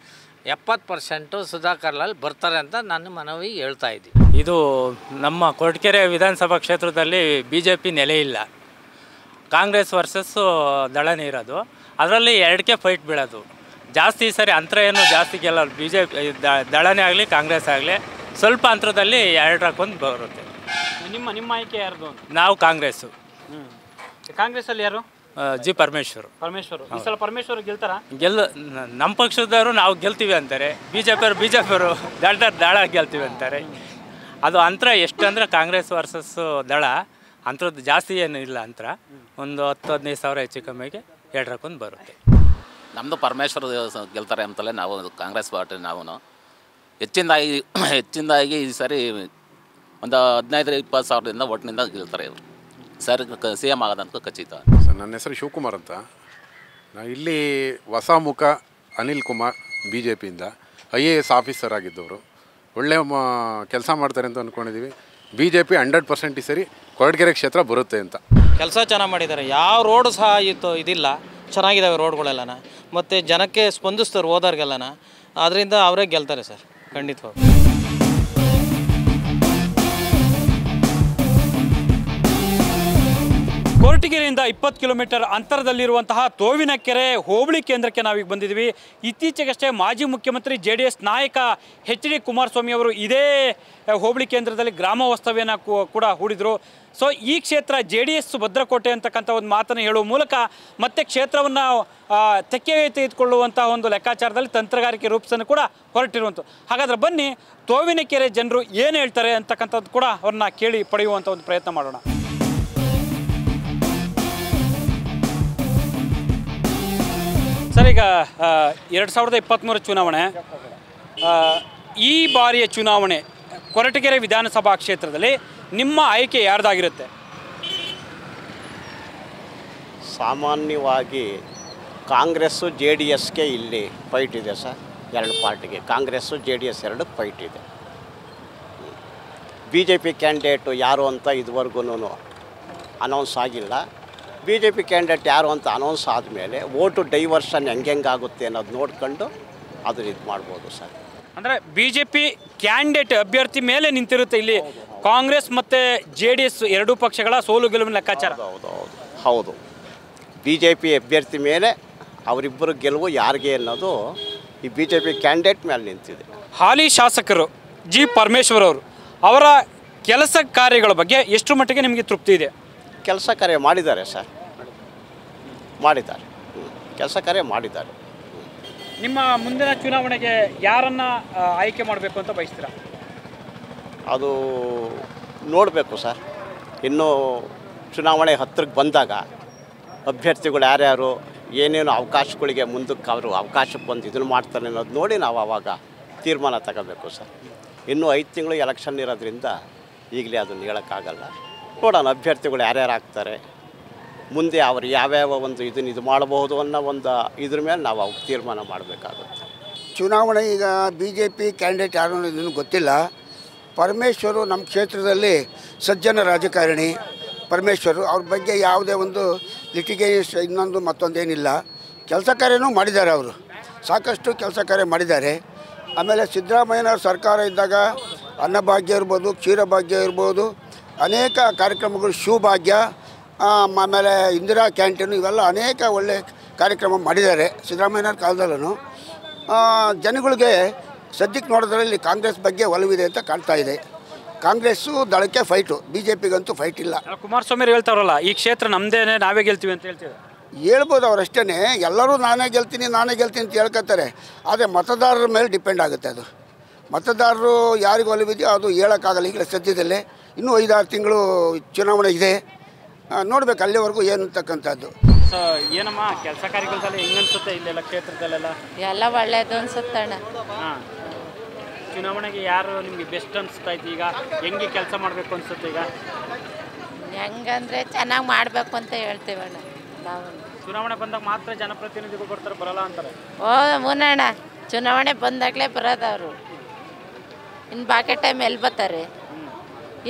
ಎಪ್ಪತ್ತು ಪರ್ಸೆಂಟು ಸುಧಾಕರ್ ಲಾಲ್ ಬರ್ತಾರೆ ಅಂತ ನಾನು ಮನವಿ ಹೇಳ್ತಾ ಇದ್ದೀನಿ. ಇದು ನಮ್ಮ ಕೊರಟಗೆರೆ ವಿಧಾನಸಭಾ ಕ್ಷೇತ್ರದಲ್ಲಿ ಬಿ ಜೆ ಪಿ ನೆಲೆ ಇಲ್ಲ, ಕಾಂಗ್ರೆಸ್ ವರ್ಸಸ್ಸು ದಳನೇ ಇರೋದು. ಅದರಲ್ಲಿ ಎರಡಕ್ಕೆ ಫೈಟ್ ಬೀಳೋದು ಜಾಸ್ತಿ. ಸರಿ ಅಂತರ ಏನು ಜಾಸ್ತಿ ಗೆಲ್ಲೋರು ಬಿ ಜೆ ಪಿ ದಳನೇ ಆಗಲಿ ಕಾಂಗ್ರೆಸ್ ಆಗಲಿ, ಸ್ವಲ್ಪ ಅಂತರದಲ್ಲಿ ಎರಡರಕ್ಕೊಂದು ಬರುತ್ತೆ. ನಿಮ್ಮ ನಿಮ್ಮ ಆಯ್ಕೆ ಯಾರ್ದು? ನಾವು ಕಾಂಗ್ರೆಸ್ಸು. ಕಾಂಗ್ರೆಸ್ಸಲ್ಲಿ ಯಾರು? ಜಿ ಪರಮೇಶ್ವರ್. ಪರಮೇಶ್ವರ್ ಈ ಸಲ ಪರಮೇಶ್ವರ್ ಗೆಲ್ತಾರ? ಗೆಲ್ಲ ನಮ್ಮ ಪಕ್ಷದವರು ನಾವು ಗೆಲ್ತೀವಿ ಅಂತಾರೆ, ಬಿ ಜೆ ಪಿಯವರು ಬಿ ಜೆ ಪಿಯವರು ದಳ ದಳ ಗೆಲ್ತೀವಿ ಅಂತಾರೆ. ಅದು ಅಂತರ ಎಷ್ಟಂದ್ರೆ ಕಾಂಗ್ರೆಸ್ ವರ್ಸಸ್ಸು ದಳ ಅಂಥದ್ದು ಜಾಸ್ತಿ ಏನು ಇಲ್ಲ ಅಂತರ, ಒಂದು ಹತ್ತು ಹದಿನೈದು ಸಾವಿರ ಹೆಚ್ಚು ಕಮ್ಮಿಗೆ ಎರಡರಕ್ಕೊಂದು ಬರುತ್ತೆ. ನಮ್ಮದು ಪರಮೇಶ್ವರ್ ಗೆಲ್ತಾರೆ ಅಂತಲೇ ನಾವು ಕಾಂಗ್ರೆಸ್ ಪಾರ್ಟಿ ನಾವು ಹೆಚ್ಚಿನದಾಗಿ ಹೆಚ್ಚಿನದಾಗಿ ಈ ಸಾರಿ ಒಂದು ಹದಿನೈದು ಇಪ್ಪತ್ತು ಸಾವಿರದಿಂದ ಒಟ್ಟಿನಿಂದ ಗೆಲ್ತಾರೆ ಇವರು ಸರ್. ಸಿ ಎಮ್ ಆಗೋದಂತೂ ಖಚಿತ ಸರ್. ನನ್ನ ಹೆಸರು ಶಿವಕುಮಾರ್ ಅಂತ. ನಾವು ಇಲ್ಲಿ ಹೊಸ ಮುಖ ಅನಿಲ್ ಕುಮಾರ್ ಬಿ ಜೆ ಪಿಯಿಂದ ಐ ಎ ಎಸ್ ಆಫೀಸರ್ ಆಗಿದ್ದವರು, ಒಳ್ಳೆ ಕೆಲಸ ಮಾಡ್ತಾರೆ ಅಂತ ಅಂದ್ಕೊಂಡಿದ್ದೀವಿ. B J P hundred percent ಈ ಸರಿ ಕೊರಟಗೆರೆ ಕ್ಷೇತ್ರ ಬರುತ್ತೆ ಅಂತ. ಕೆಲಸ ಚೆನ್ನಾಗಿ ಮಾಡಿದ್ದಾರೆ, ಯಾವ ರೋಡು ಸಹ ಇತ್ತು ಇದಿಲ್ಲ, ಚೆನ್ನಾಗಿದ್ದಾವೆ ರೋಡ್ಗಳೆಲ್ಲನ, ಮತ್ತು ಜನಕ್ಕೆ ಸ್ಪಂದಿಸ್ತಾರೆ ಹೋದವ್ರಿಗೆಲ್ಲನ. ಅದರಿಂದ ಅವರೇ ಗೆಲ್ತಾರೆ ಸರ್ ಖಂಡಿತವಾಗಿ. ಕೊರಟಗೆರೆಯಿಂದ ಇಪ್ಪತ್ತು ಕಿಲೋಮೀಟರ್ ಅಂತರದಲ್ಲಿರುವಂತಹ ತೋವಿನಕೆರೆ ಹೋಬಳಿ ಕೇಂದ್ರಕ್ಕೆ ನಾವು ಈಗ ಬಂದಿದ್ದೀವಿ. ಇತ್ತೀಚೆಗಷ್ಟೇ ಮಾಜಿ ಮುಖ್ಯಮಂತ್ರಿ ಜೆಡಿಎಸ್ ನಾಯಕ ಎಚ್ ಡಿ ಕುಮಾರಸ್ವಾಮಿ ಅವರು ಇದೇ ಹೋಬಳಿ ಕೇಂದ್ರದಲ್ಲಿ ಗ್ರಾಮ ವಾಸ್ತವ್ಯನ ಕೂಡ ಹೂಡಿದರು. ಸೊ ಈ ಕ್ಷೇತ್ರ ಜೆ ಡಿ ಎಸ್ ಭದ್ರಕೋಟೆ ಅಂತಕ್ಕಂಥ ಒಂದು ಮಾತನ್ನು ಹೇಳುವ ಮೂಲಕ ಮತ್ತೆ ಕ್ಷೇತ್ರವನ್ನು ತೆಕ್ಕೆಗೆ ತೆಗೆದುಕೊಳ್ಳುವಂಥ ಒಂದು ಲೆಕ್ಕಾಚಾರದಲ್ಲಿ ತಂತ್ರಗಾರಿಕೆ ರೂಪಿಸನ್ನು ಕೂಡ ಹೊರಟಿರುವಂಥದ್ದು. ಹಾಗಾದರೆ ಬನ್ನಿ, ತೋವಿನಕೆರೆ ಜನರು ಏನು ಹೇಳ್ತಾರೆ ಅಂತಕ್ಕಂಥದ್ದು ಕೂಡ ಅವ್ರನ್ನ ಕೇಳಿ ಪಡೆಯುವಂಥ ಒಂದು ಪ್ರಯತ್ನ ಮಾಡೋಣ. ಸರ್, ಈಗ ಎರಡು ಸಾವಿರದ ಇಪ್ಪತ್ತ್ಮೂರ ಚುನಾವಣೆ, ಈ ಬಾರಿಯ ಚುನಾವಣೆ ಕೊರಟಗೆರೆ ವಿಧಾನಸಭಾ ಕ್ಷೇತ್ರದಲ್ಲಿ ನಿಮ್ಮ ಆಯ್ಕೆ ಯಾರ್ದಾಗಿರುತ್ತೆ? ಸಾಮಾನ್ಯವಾಗಿ ಕಾಂಗ್ರೆಸ್ಸು ಜೆ ಡಿ ಎಸ್ಗೆ ಇಲ್ಲಿ ಫೈಟ್ ಇದೆ ಸರ್. ಎರಡು ಪಾರ್ಟಿಗೆ ಕಾಂಗ್ರೆಸ್ಸು ಜೆ ಡಿ ಎಸ್ ಎರಡು ಫೈಟ್ ಇದೆ. ಬಿ ಜೆ ಪಿ ಕ್ಯಾಂಡಿಡೇಟು ಯಾರು ಅಂತ ಇದುವರೆಗೂ ಅನೌನ್ಸ್ ಆಗಿಲ್ಲ. ಬಿ ಜೆ ಪಿ ಕ್ಯಾಂಡಿಡೇಟ್ ಯಾರು ಅಂತ ಅನೌನ್ಸ್ ಆದಮೇಲೆ ವೋಟು ಡೈವರ್ಷನ್ ಹೆಂಗೆ ಹೆಂಗಾಗುತ್ತೆ ಅನ್ನೋದು ನೋಡ್ಕೊಂಡು ಅದನ್ನ ಇದು ಮಾಡ್ಬೋದು ಸರ್. ಅಂದರೆ ಬಿ ಜೆ ಪಿ ಕ್ಯಾಂಡಿಡೇಟ್ ಅಭ್ಯರ್ಥಿ ಮೇಲೆ ನಿಂತಿರುತ್ತೆ ಇಲ್ಲಿ ಕಾಂಗ್ರೆಸ್ ಮತ್ತು ಜೆ ಡಿ ಎಸ್ ಎರಡೂ ಪಕ್ಷಗಳ ಸೋಲು ಗೆಲುವಿನ ಲೆಕ್ಕಾಚಾರ. ಹೌದು ಹೌದು ಹೌದು ಬಿ ಜೆ ಪಿ ಅಭ್ಯರ್ಥಿ ಮೇಲೆ ಅವರಿಬ್ಬರು ಗೆಲುವು ಯಾರಿಗೆ ಅನ್ನೋದು ಈ ಬಿ ಜೆ ಪಿ ಕ್ಯಾಂಡಿಡೇಟ್ ಮೇಲೆ ನಿಂತಿದೆ. ಹಾಲಿ ಶಾಸಕರು ಜಿ ಪರಮೇಶ್ವರ್ ಅವರು, ಅವರ ಕೆಲಸ ಕಾರ್ಯಗಳ ಬಗ್ಗೆ ಎಷ್ಟು ಮಟ್ಟಿಗೆ ನಿಮಗೆ ತೃಪ್ತಿ ಇದೆ? ಕೆಲಸ ಕಾರ್ಯ ಮಾಡಿದ್ದಾರೆ ಸರ್, ಮಾಡಿದ್ದಾರೆ, ಕೆಲಸ ಕಾರ್ಯ ಮಾಡಿದ್ದಾರೆ. ನಿಮ್ಮ ಮುಂದಿನ ಚುನಾವಣೆಗೆ ಯಾರನ್ನು ಆಯ್ಕೆ ಮಾಡಬೇಕು ಅಂತ ಬಯಸ್ತೀರಾ? ಅದು ನೋಡಬೇಕು ಸರ್. ಇನ್ನೂ ಚುನಾವಣೆ ಹತ್ತಿರಕ್ಕೆ ಬಂದಾಗ ಅಭ್ಯರ್ಥಿಗಳು ಯಾರ್ಯಾರು ಏನೇನು ಅವಕಾಶಗಳಿಗೆ ಮುಂದಕ್ಕೆ ಅವರು ಅವಕಾಶಕ್ಕೆ ಬಂದು ಇದನ್ನು ಮಾಡ್ತಾರೆ ಅನ್ನೋದು ನೋಡಿ ನಾವು ಆವಾಗ ತೀರ್ಮಾನ ತಗೋಬೇಕು ಸರ್. ಇನ್ನೂ ಐದು ತಿಂಗಳು ಎಲೆಕ್ಷನ್ ಇರೋದ್ರಿಂದ ಈಗಲೇ ಅದನ್ನು ಹೇಳೋಕ್ಕಾಗಲ್ಲ. ನೋಡೋಣ ಅಭ್ಯರ್ಥಿಗಳು ಯಾರ್ಯಾರು ಆಗ್ತಾರೆ, ಮುಂದೆ ಅವರು ಯಾವ್ಯಾವ ಒಂದು ಇದನ್ನು ಇದು ಮಾಡಬಹುದು ಅನ್ನೋ ಒಂದು ಇದ್ರ ಮೇಲೆ ನಾವು ಅವ್ರು ತೀರ್ಮಾನ ಮಾಡಬೇಕಾಗುತ್ತೆ. ಚುನಾವಣೆ ಈಗ ಬಿ ಜೆ ಪಿ ಕ್ಯಾಂಡಿಡೇಟ್ ಯಾರು ಅನ್ನೋದನ್ನು ಗೊತ್ತಿಲ್ಲ. ಪರಮೇಶ್ವರು ನಮ್ಮ ಕ್ಷೇತ್ರದಲ್ಲಿ ಸಜ್ಜನ ರಾಜಕಾರಣಿ. ಪರಮೇಶ್ವರು ಅವ್ರ ಬಗ್ಗೆ ಯಾವುದೇ ಒಂದು ಲಿಟಿಗೇಷ್ ಇನ್ನೊಂದು ಮತ್ತೊಂದೇನಿಲ್ಲ. ಕೆಲಸ ಕಾರ್ಯನೂ ಮಾಡಿದ್ದಾರೆ, ಅವರು ಸಾಕಷ್ಟು ಕೆಲಸ ಕಾರ್ಯ ಮಾಡಿದ್ದಾರೆ. ಆಮೇಲೆ ಸಿದ್ದರಾಮಯ್ಯನವ್ರ ಸರ್ಕಾರ ಇದ್ದಾಗ ಅನ್ನಭಾಗ್ಯ ಇರ್ಬೋದು, ಕ್ಷೀರಭಾಗ್ಯ ಇರ್ಬೋದು, ಅನೇಕ ಕಾರ್ಯಕ್ರಮಗಳು, ಶಿವಭಾಗ್ಯ, ಆಮೇಲೆ ಇಂದಿರಾ ಕ್ಯಾಂಟೀನು, ಇವೆಲ್ಲ ಅನೇಕ ಒಳ್ಳೆ ಕಾರ್ಯಕ್ರಮ ಮಾಡಿದ್ದಾರೆ ಸಿದ್ದರಾಮಯ್ಯನವ್ರ ಕಾಲದಲ್ಲೂ. ಜನಗಳಿಗೆ ಸದ್ಯಕ್ಕೆ ನೋಡೋದ್ರಲ್ಲಿ ಕಾಂಗ್ರೆಸ್ ಬಗ್ಗೆ ಒಲವಿದೆ ಅಂತ ಕಾಣ್ತಾ ಇದೆ. ಕಾಂಗ್ರೆಸ್ಸು ದಳಕ್ಕೆ ಫೈಟು, ಬಿ ಜೆ ಪಿಗಂತೂ ಫೈಟ್ ಇಲ್ಲ. ಕುಮಾರಸ್ವಾಮಿ ಹೇಳ್ತಾರಲ್ಲ, ಈ ಕ್ಷೇತ್ರ ನಮ್ಮದೇನೆ, ನಾವೇ ಗೆಲ್ತೀವಿ ಅಂತ ಹೇಳ್ತೀವಿ. ಹೇಳ್ಬೋದು ಅವರಷ್ಟೇ, ಎಲ್ಲರೂ ನಾನೇ ಗೆಲ್ತೀನಿ ನಾನೇ ಗೆಲ್ತೀನಿ ಅಂತ ಹೇಳ್ಕೊತಾರೆ. ಆದರೆ ಮತದಾರರ ಮೇಲೆ ಡಿಪೆಂಡ್ ಆಗುತ್ತೆ ಅದು. ಮತದಾರರು ಯಾರಿಗೂ ಒಲವಿದೆಯೋ ಅದು ಹೇಳೋಕ್ಕಾಗಲ್ಲ ಈಗಲೇ ಸದ್ಯದಲ್ಲೇ. ಇನ್ನೂ ಐದಾರು ತಿಂಗಳು ಚುನಾವಣೆ ಇದೆ, ನೋಡಬೇಕು ಅಲ್ಲಿವರೆಗೂ ಏನು ಅಂತಕ್ಕಂಥದ್ದು. ಸೊ ಏನಮ್ಮ ಕೆಲಸ ಕಾರ್ಯಗಳಲ್ಲಿ ಹೆಂಗೆ ಅನಿಸುತ್ತೆ ಇಲ್ಲೆಲ್ಲ ಕ್ಷೇತ್ರದಲ್ಲೆಲ್ಲ? ಎಲ್ಲ ಒಳ್ಳೆಯದು ಅನಿಸುತ್ತೆ ಅಣ್ಣ. ಹಾಂ, ಚುನಾವಣೆಗೆ ಯಾರು ನಿಮಗೆ ಬೆಸ್ಟ್ ಅನಿಸ್ತಾ ಇತ್ತು? ಈಗ ಹೆಂಗೆ ಕೆಲಸ ಮಾಡಬೇಕು ಅನಿಸುತ್ತೆ? ಈಗ ಹೆಂಗಂದರೆ ಚೆನ್ನಾಗಿ ಮಾಡಬೇಕು ಅಂತ ಹೇಳ್ತೀವಿ ಅಣ್ಣ ನಾವು. ಚುನಾವಣೆ ಬಂದಾಗ ಮಾತ್ರ ಜನಪ್ರತಿನಿಧಿಗಳು ಬರ್ತಾರೆ, ಬರಲ್ಲ ಅಂತಾರೆ. ಓ ಮುನ್ನಣ್ಣ, ಚುನಾವಣೆ ಬಂದಾಗಲೇ ಬರೋದವರು, ಇನ್ನು ಬಾಕಿ ಟೈಮ್ ಎಲ್ಲಿ ಬರ್ತಾರೆ?